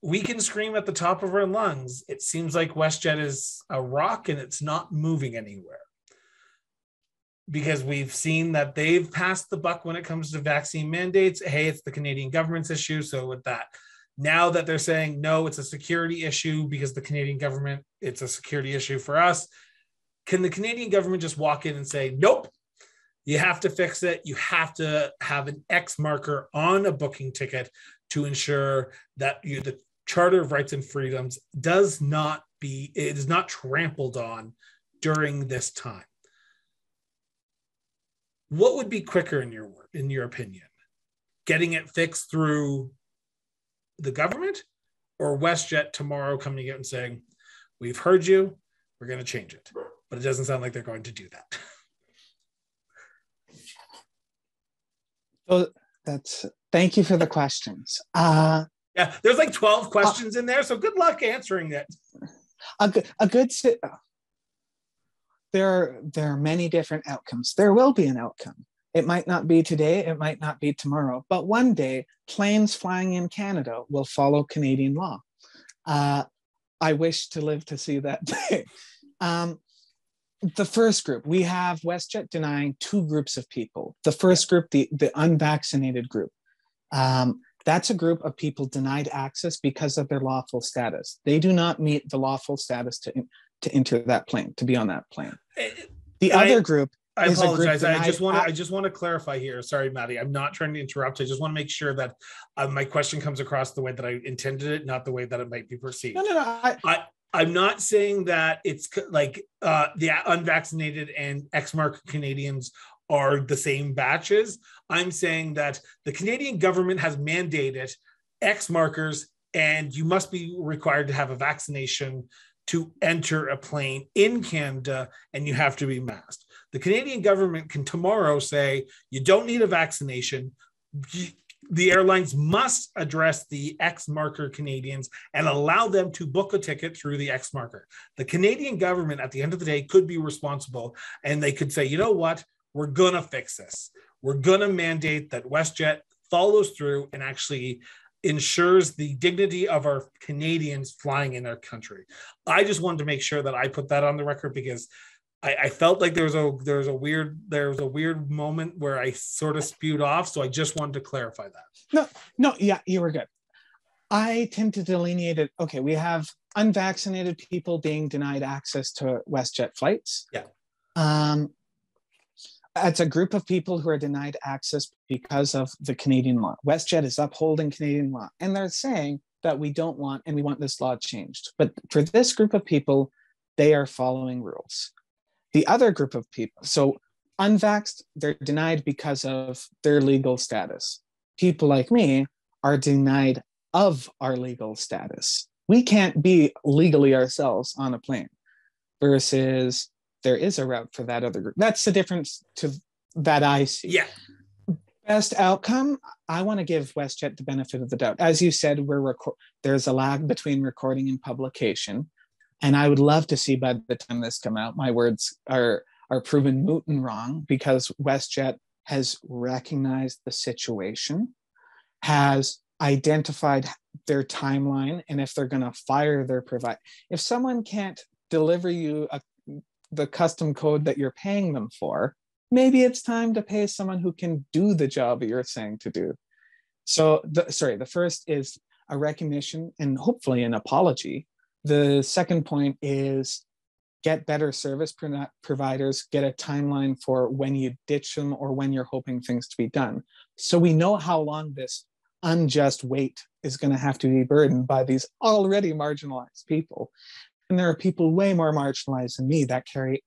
we can scream at the top of our lungs. It seems like WestJet is a rock and it's not moving anywhere. Because we've seen that they've passed the buck when it comes to vaccine mandates. Hey, it's the Canadian government's issue, so with that. Now that they're saying, no, it's a security issue because the Canadian government, it's a security issue for us. Can the Canadian government just walk in and say, nope, you have to fix it. You have to have an X marker on a booking ticket to ensure that you, the Charter of Rights and Freedoms is not trampled on during this time. What would be quicker in your opinion? Getting it fixed through the government, or WestJet tomorrow coming out and saying, we've heard you, we're going to change it? But it doesn't sound like they're going to do that. Well, thank you for the questions. Yeah, there's like 12 questions in there, so good luck answering it. There are many different outcomes. There will be an outcome. It might not be today, it might not be tomorrow, but one day planes flying in Canada will follow Canadian law. I wish to live to see that day. The first group, we have WestJet denying two groups of people. The first group, the unvaccinated group. That's a group of people denied access because of their lawful status. They do not meet the lawful status to enter that plane, to be on that plane. The other group, I apologize. I just want to clarify here. Sorry, Maddie, I'm not trying to interrupt. I just want to make sure that my question comes across the way that I intended it, not the way that it might be perceived. No. I'm not saying that it's like the unvaccinated and ex-mark Canadians are the same batches. I'm saying that the Canadian government has mandated X markers, and you must be required to have a vaccination to enter a plane in Canada, and you have to be masked. The Canadian government can tomorrow say, you don't need a vaccination. The airlines must address the X marker Canadians and allow them to book a ticket through the X marker. The Canadian government at the end of the day could be responsible, and they could say, you know what? We're going to fix this. We're going to mandate that WestJet follows through and actually ensures the dignity of our Canadians flying in our country. I just wanted to make sure that I put that on the record, because I felt like there was a weird moment where I sort of spewed off. So I just wanted to clarify that. No, yeah, you were good. I tend to delineate it. Okay, we have unvaccinated people being denied access to WestJet flights. Yeah. It's a group of people who are denied access because of the Canadian law. WestJet is upholding Canadian law, and they're saying that we want this law changed. But for this group of people, they are following rules. The other group of people, so unvaxxed, they're denied because of their legal status. People like me are denied of our legal status. We can't be legally ourselves on a plane, versus there is a route for that other group. That's the difference to that I see. Yeah. Best outcome, I want to give WestJet the benefit of the doubt. As you said, there's a lag between recording and publication. And I would love to see, by the time this comes out, my words are proven moot and wrong, because WestJet has recognized the situation, has identified their timeline, and if they're going to fire their provider. If someone can't deliver you the custom code that you're paying them for, maybe it's time to pay someone who can do the job that you're saying to do. So, the first is a recognition and hopefully an apology. The second point is get better service providers, get a timeline for when you ditch them or when you're hoping things to be done, so we know how long this unjust weight is going to have to be burdened by these already marginalized people. And there are people way more marginalized than me that carry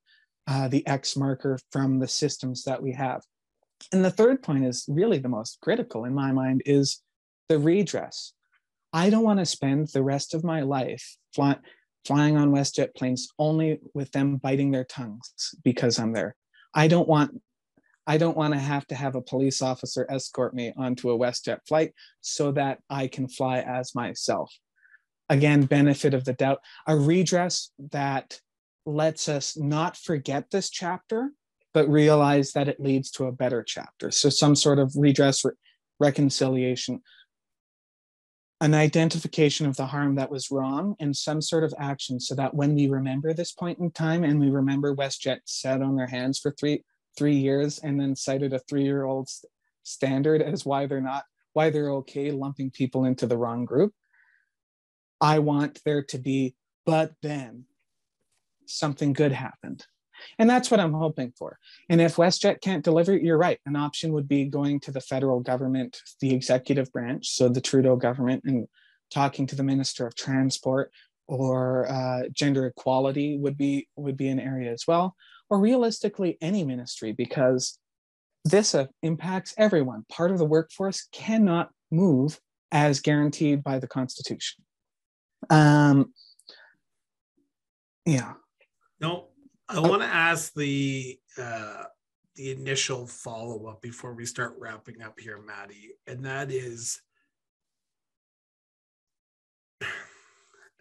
the X marker from the systems that we have. And the third point is really the most critical in my mind, is the redress. I don't want to spend the rest of my life flying on WestJet planes only with them biting their tongues because I'm there. I don't want to have a police officer escort me onto a WestJet flight so that I can fly as myself. Again, benefit of the doubt, a redress that lets us not forget this chapter, but realize that it leads to a better chapter. So some sort of redress, reconciliation, an identification of the harm that was wrong, and some sort of action, so that when we remember this point in time, and we remember WestJet sat on their hands for three years and then cited a 3-year-old standard as why they're okay lumping people into the wrong group. I want there to be, but then something good happened. And that's what I'm hoping for. And if WestJet can't deliver, you're right. An option would be going to the federal government, the executive branch, so the Trudeau government, and talking to the Minister of Transport or gender equality would be an area as well, or realistically any ministry, because this impacts everyone. Part of the workforce cannot move as guaranteed by the Constitution. No, I want to ask the initial follow-up before we start wrapping up here, Maddie, and that is,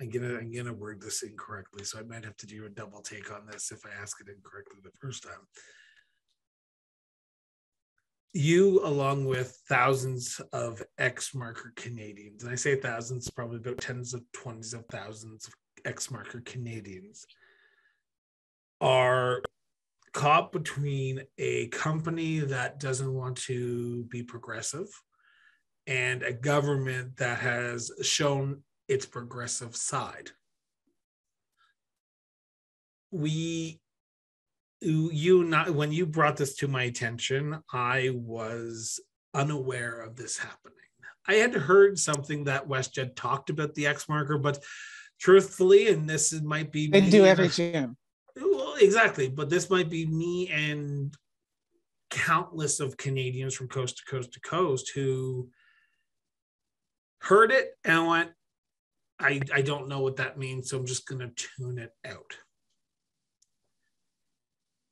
I'm gonna word this incorrectly, so I might have to do a double take on this if I ask it incorrectly the first time. You, along with thousands of ex-marker Canadians, and I say thousands, probably about tens of 20s of thousands of ex-marker Canadians, are caught between a company that doesn't want to be progressive and a government that has shown its progressive side. When you brought this to my attention, I was unaware of this happening. I had heard something that WestJet talked about the X marker, but truthfully, and this might be... They do every June. Well, exactly, but this might be me and countless of Canadians from coast to coast to coast who heard it and went, I don't know what that means, so I'm just going to tune it out.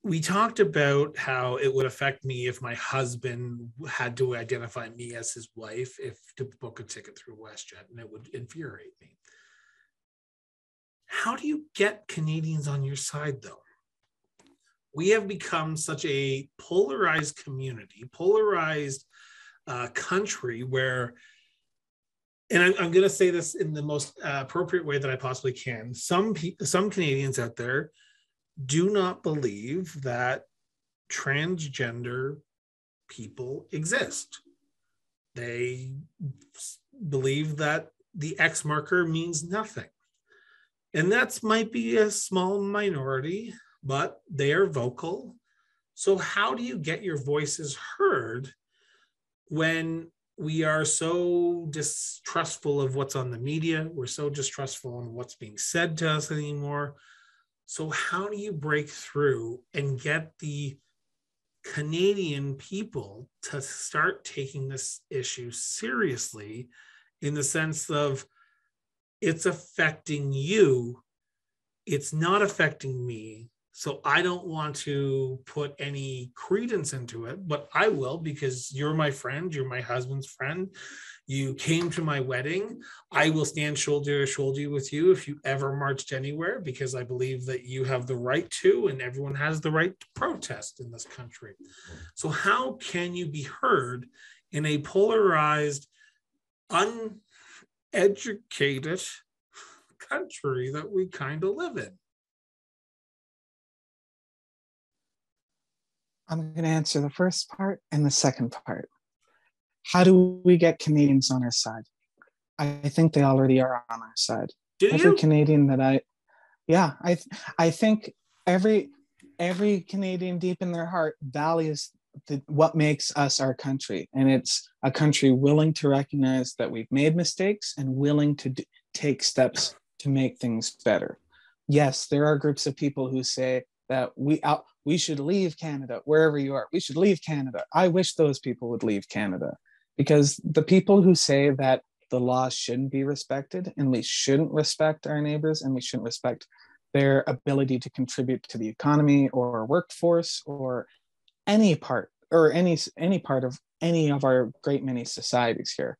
We talked about how it would affect me if my husband had to identify me as his wife to book a ticket through WestJet, and it would infuriate me. How do you get Canadians on your side, though? We have become such a polarized community, polarized country where, and I'm going to say this in the most appropriate way that I possibly can, some Canadians out there do not believe that transgender people exist. They believe that the X marker means nothing. And that might be a small minority, but they are vocal. So how do you get your voices heard when we are so distrustful of what's on the media? We're so distrustful of what's being said to us anymore. So how do you break through and get the Canadian people to start taking this issue seriously, in the sense of it's affecting you, it's not affecting me, so I don't want to put any credence into it, but I will, because you're my friend, you're my husband's friend, you came to my wedding. I will stand shoulder to shoulder with you if you ever marched anywhere, because I believe that you have the right to, and everyone has the right to protest in this country. So how can you be heard in a polarized, uneducated country that we kind of live in? I'm going to answer the first part and the second part. How do we get Canadians on our side? I think they already are on our side. Do you? Every Canadian that I think every Canadian deep in their heart values what makes us our country. And it's a country willing to recognize that we've made mistakes and willing to take steps to make things better. Yes, there are groups of people who say that we should leave Canada, wherever you are. We should leave Canada. I wish those people would leave Canada, because the people who say that the law shouldn't be respected and we shouldn't respect our neighbors and we shouldn't respect their ability to contribute to the economy or workforce or any part or any part of any of our great many societies here.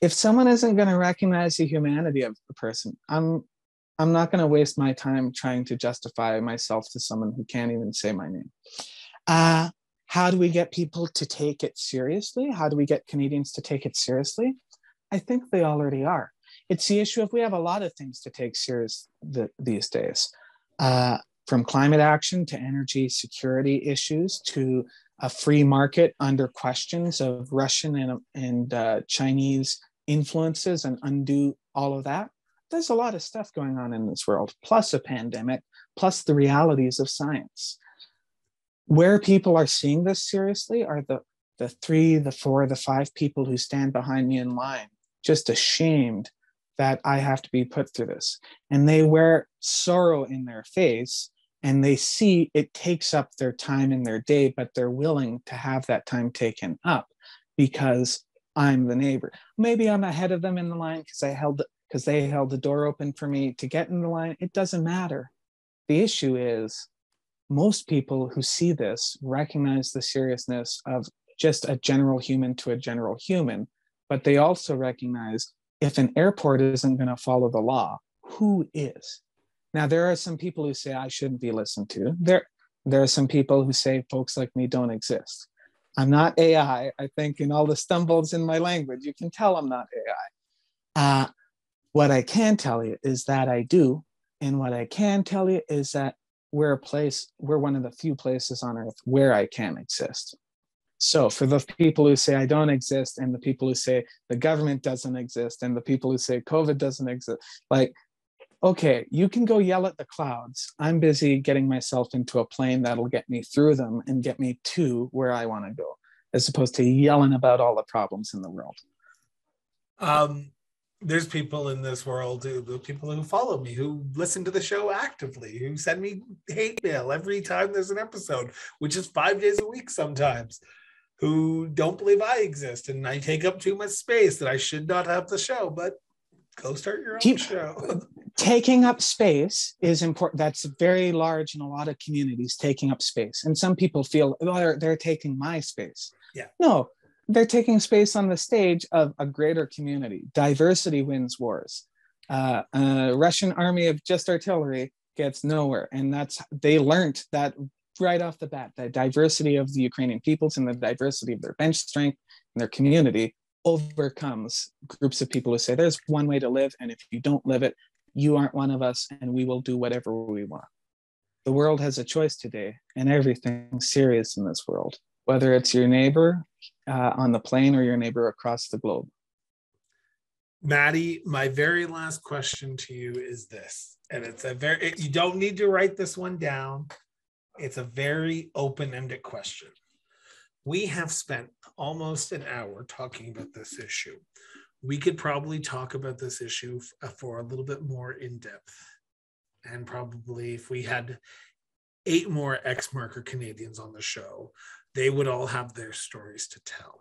If someone isn't going to recognize the humanity of the person, I'm not going to waste my time trying to justify myself to someone who can't even say my name. How do we get people to take it seriously? How do we get Canadians to take it seriously? I think they already are. It's the issue of we have a lot of things to take serious these days, from climate action to energy security issues to a free market under questions of Russian and Chinese influences and undo all of that. There's a lot of stuff going on in this world, plus a pandemic, plus the realities of science. Where people are seeing this seriously are the 3, the 4, the 5 people who stand behind me in line just ashamed that I have to be put through this. And they wear sorrow in their face, and they see it takes up their time in their day, but they're willing to have that time taken up because I'm the neighbor. Maybe I'm ahead of them in the line because they held the door open for me to get in the line. It doesn't matter. The issue is most people who see this recognize the seriousness of just a general human to a general human, but they also recognize if an airport isn't going to follow the law, who is? Now, there are some people who say I shouldn't be listened to. There are some people who say folks like me don't exist. I'm not AI. I think in all the stumbles in my language, you can tell I'm not AI. What I can tell you is that I do. And what I can tell you is that we're one of the few places on earth where I can exist. So for the people who say I don't exist, and the people who say the government doesn't exist, and the people who say COVID doesn't exist, like, okay, you can go yell at the clouds. I'm busy getting myself into a plane that'll get me through them and get me to where I want to go, as opposed to yelling about all the problems in the world. There's people in this world, the people who follow me, who listen to the show actively, who send me hate mail every time there's an episode, which is 5 days a week sometimes, who don't believe I exist and I take up too much space, that I should not have the show, but go start your own show. Taking up space is important. That's very large in a lot of communities, taking up space. And some people feel, oh, they're taking my space. Yeah. No, they're taking space on the stage of a greater community. Diversity wins wars. A Russian army of just artillery gets nowhere. And they learned that right off the bat, the diversity of the Ukrainian peoples and the diversity of their bench strength and their community overcomes groups of people who say there's one way to live, and if you don't live it, you aren't one of us, and we will do whatever we want. The world has a choice today, and everything's serious in this world, whether it's your neighbor on the plane or your neighbor across the globe. Maddie, my very last question to you is this, and it's you don't need to write this one down. It's a very open-ended question. We have spent almost an hour talking about this issue. We could probably talk about this issue for a little bit more in depth. And probably if we had 8 more ex-marker Canadians on the show, they would all have their stories to tell.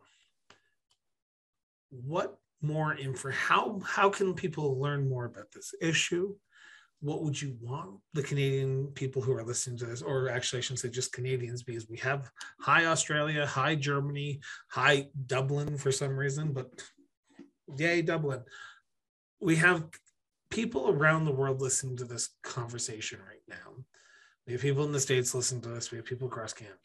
What more info, how can people learn more about this issue? What would you want the Canadian people who are listening to this, or actually I shouldn't say just Canadians, because we have high Australia, high Germany, high Dublin for some reason, but yay Dublin. We have people around the world listening to this conversation right now. We have people in the States listening to this. We have people across Canada.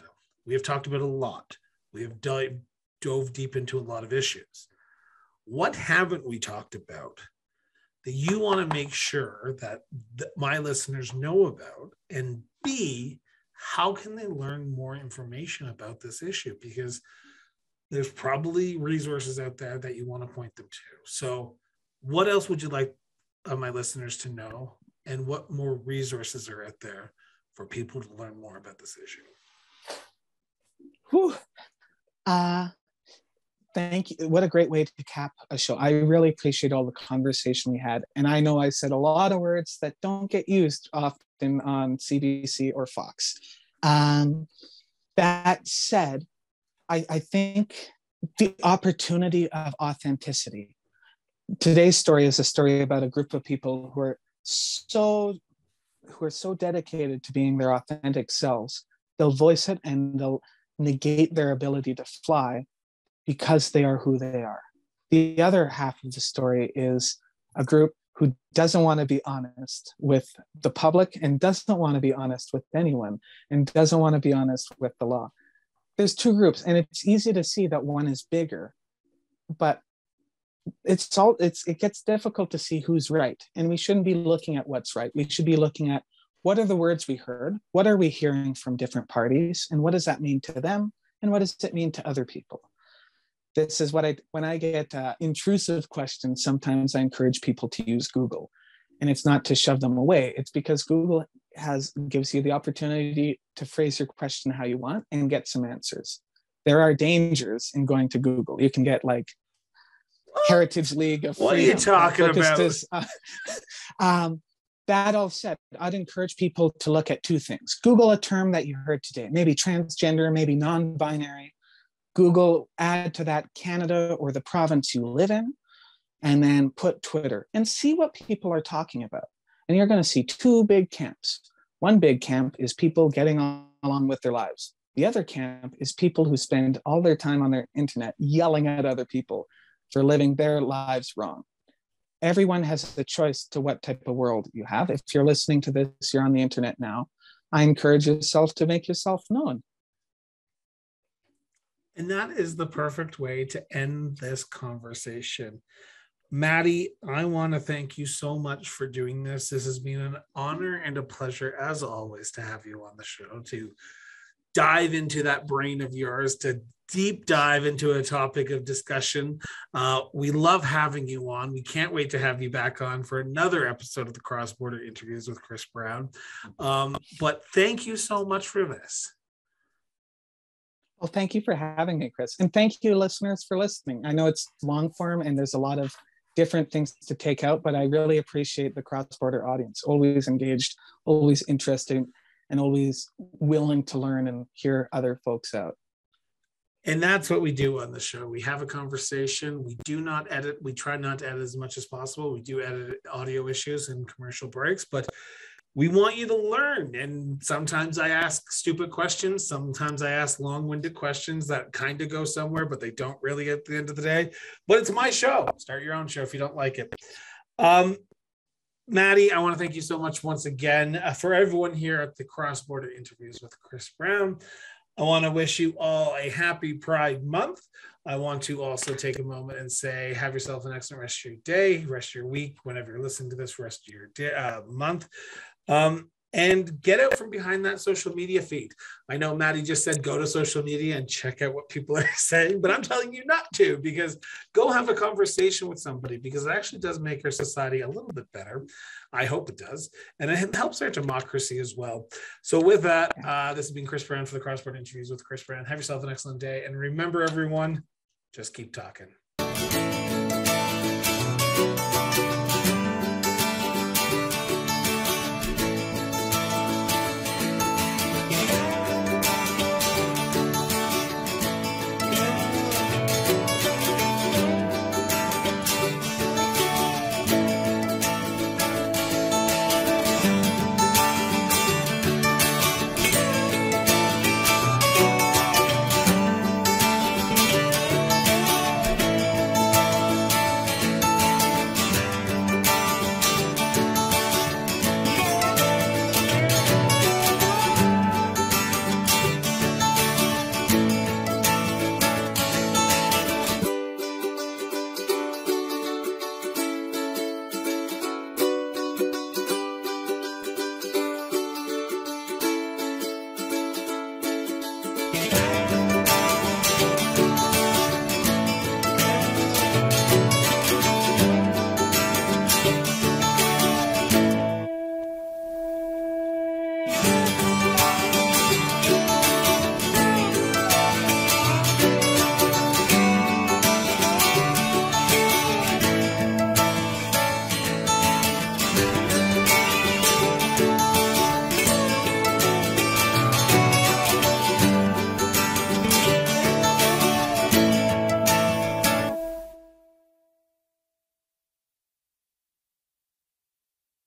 We have talked about a lot. We have dove deep into a lot of issues. What haven't we talked about that you want to make sure that my listeners know about? And B, how can they learn more information about this issue? Because there's probably resources out there that you want to point them to. So what else would you like my listeners to know? And what more resources are out there for people to learn more about this issue? Whew. Thank you. What a great way to cap a show. I really appreciate all the conversation we had. And I know I said a lot of words that don't get used often on CBC or Fox. That said, I think the opportunity of authenticity. Today's story is a story about a group of people who are so dedicated to being their authentic selves. They'll voice it and they'll negate their ability to fly, because they are who they are. The other half of the story is a group who doesn't want to be honest with the public and doesn't want to be honest with anyone and doesn't want to be honest with the law. There's two groups, and it's easy to see that one is bigger, but it gets difficult to see who's right. And we shouldn't be looking at what's right. We should be looking at what are the words we heard? What are we hearing from different parties? And what does that mean to them? And what does it mean to other people? This is what when I get intrusive questions, sometimes I encourage people to use Google, and it's not to shove them away. It's because Google gives you the opportunity to phrase your question how you want and get some answers. There are dangers in going to Google. You can get like Heritage League of Freedom. What are you talking about? That all said, I'd encourage people to look at two things. Google a term that you heard today, maybe transgender, maybe non-binary. Google, add to that Canada or the province you live in, and then put Twitter and see what people are talking about. And you're going to see two big camps. One big camp is people getting along with their lives. The other camp is people who spend all their time on their internet yelling at other people for living their lives wrong. Everyone has the choice to what type of world you have. If you're listening to this, you're on the internet now. I encourage yourself to make yourself known. And that is the perfect way to end this conversation. Maddie, I want to thank you so much for doing this. This has been an honor and a pleasure, as always, to have you on the show, to dive into that brain of yours, to deep dive into a topic of discussion. We love having you on. We can't wait to have you back on for another episode of the Cross Border Interviews with Chris Brown. But thank you so much for this. Well, thank you for having me, Chris. And thank you, listeners, for listening. I know it's long form and there's a lot of different things to take out, but I really appreciate the cross-border audience. Always engaged, always interested, and always willing to learn and hear other folks out. And that's what we do on the show. We have a conversation. We do not edit. We try not to edit as much as possible. We do edit audio issues and commercial breaks, but we want you to learn. And sometimes I ask stupid questions. Sometimes I ask long-winded questions that kind of go somewhere, but they don't really at the end of the day. But it's my show. Start your own show if you don't like it. Maddie, I want to thank you so much once again. For everyone here at the Cross Border Interviews with Chris Brown, I want to wish you all a happy Pride Month. I want to also take a moment and say, have yourself an excellent rest of your day, rest of your week, whenever you're listening to this, rest of your day, month. And get out from behind that social media feed. I know Maddie just said go to social media and check out what people are saying, but I'm telling you not to, because go have a conversation with somebody, because it actually does make our society a little bit better. I hope it does. And it helps our democracy as well. So with that, this has been Chris Brown for the Cross Border Interviews with Chris Brown. Have yourself an excellent day. And remember, everyone, just keep talking.